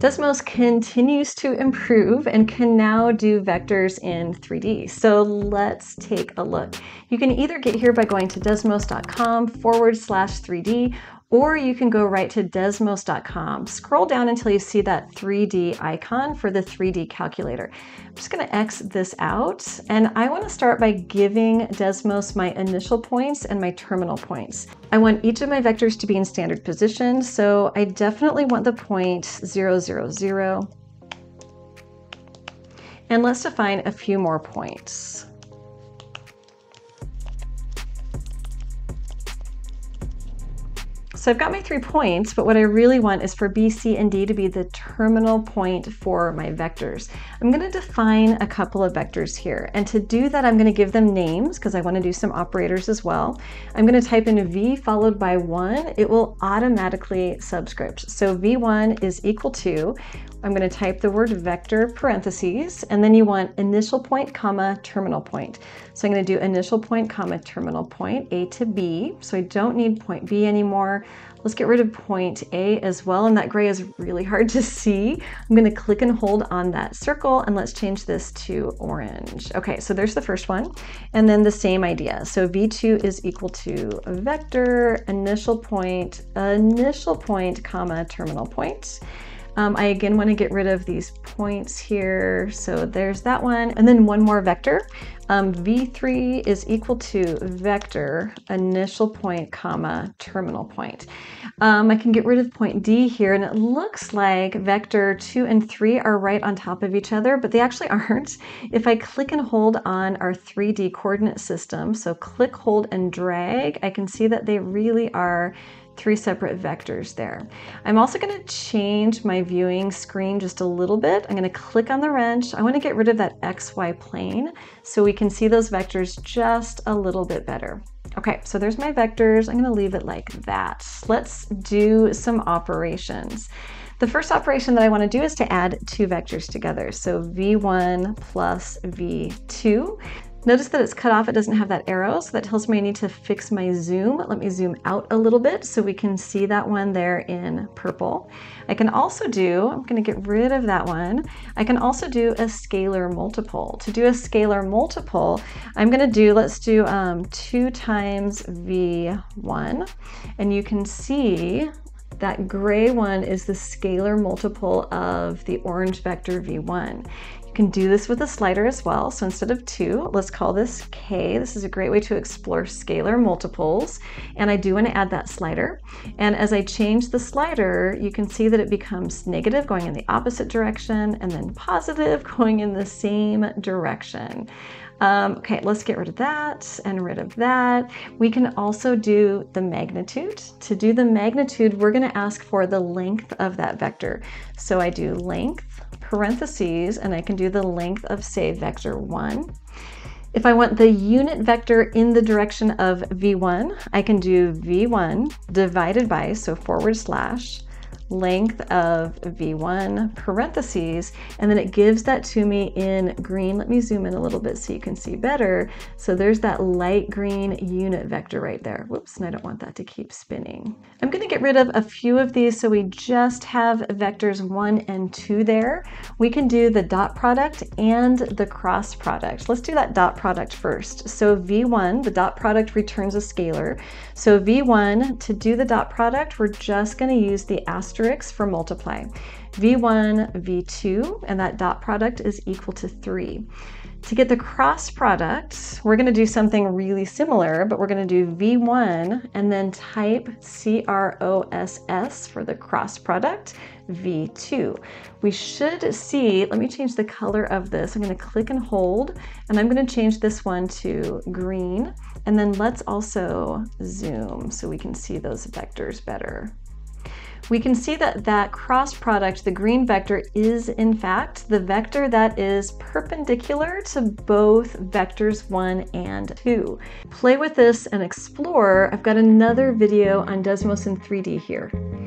Desmos continues to improve and can now do vectors in 3D. So let's take a look. You can either get here by going to desmos.com/3D, or you can go right to desmos.com. Scroll down until you see that 3D icon for the 3D calculator. I'm just gonna X this out, and I wanna start by giving Desmos my initial points and my terminal points. I want each of my vectors to be in standard position, so I definitely want the point 0, 0, 0. And let's define a few more points. So I've got my 3 points, but what I really want is for B, C, and D to be the terminal point for my vectors. I'm going to define a couple of vectors here. And to do that, I'm going to give them names because I want to do some operators as well. I'm going to type in V followed by 1. It will automatically subscript. So V1 is equal to, I'm going to type the word vector parentheses, and then you want initial point, comma, terminal point. So I'm going to do initial point, comma, terminal point, A to B. So I don't need point B anymore. Let's get rid of point A as well, and that gray is really hard to see. I'm gonna click and hold on that circle, and let's change this to orange. Okay, so there's the first one, and then the same idea. So V2 is equal to vector, initial point, comma, terminal point. I again wanna get rid of these points here, so there's that one, and then one more vector. V3 is equal to vector, initial point, comma, terminal point. I can get rid of point D here, and it looks like vector 2 and 3 are right on top of each other, but they actually aren't. If I click and hold on our 3D coordinate system, so click, hold, and drag, I can see that they really are 3 separate vectors there. I'm also going to change my viewing screen just a little bit. I'm going to click on the wrench. I want to get rid of that XY plane so we can see those vectors just a little bit better. Okay, so there's my vectors. I'm going to leave it like that. Let's do some operations. The first operation that I want to do is to add 2 vectors together. So V1 plus V2. Notice that it's cut off, it doesn't have that arrow, so that tells me I need to fix my zoom. Let me zoom out a little bit so we can see that one there in purple. I can also do, I'm gonna get rid of that one, I can also do a scalar multiple. To do a scalar multiple, I'm gonna do, let's do 2 times V1, and you can see that gray one is the scalar multiple of the orange vector V1. You can do this with a slider as well. So instead of 2, let's call this K. This is a great way to explore scalar multiples. And I do want to add that slider. And as I change the slider, you can see that it becomes negative going in the opposite direction and then positive going in the same direction. Okay, let's get rid of that and rid of that. We can also do the magnitude. To do the magnitude, we're going to ask for the length of that vector. So I do length parentheses, and I can do the length of, say, vector 1. If I want the unit vector in the direction of V1, I can do V1 divided by, so / length of V1 parentheses, and then it gives that to me in green. Let me zoom in a little bit so you can see better. So there's that light green unit vector right there. Whoops, and I don't want that to keep spinning. I'm going to get rid of a few of these so we just have vectors 1 and 2 there. We can do the dot product and the cross product. Let's do that dot product first. So V1, the dot product returns a scalar. So V1, to do the dot product, we're just going to use the asterisk for multiply. V1, V2, and that dot product is equal to 3. To get the cross product, we're going to do something really similar, but we're going to do V1 and then type CROSS for the cross product, V2. We should see, let me change the color of this. I'm going to click and hold, and I'm going to change this one to green. And then let's also zoom so we can see those vectors better. We can see that that cross product, the green vector, is in fact the vector that is perpendicular to both vectors 1 and 2. Play with this and explore. I've got another video on Desmos in 3D here.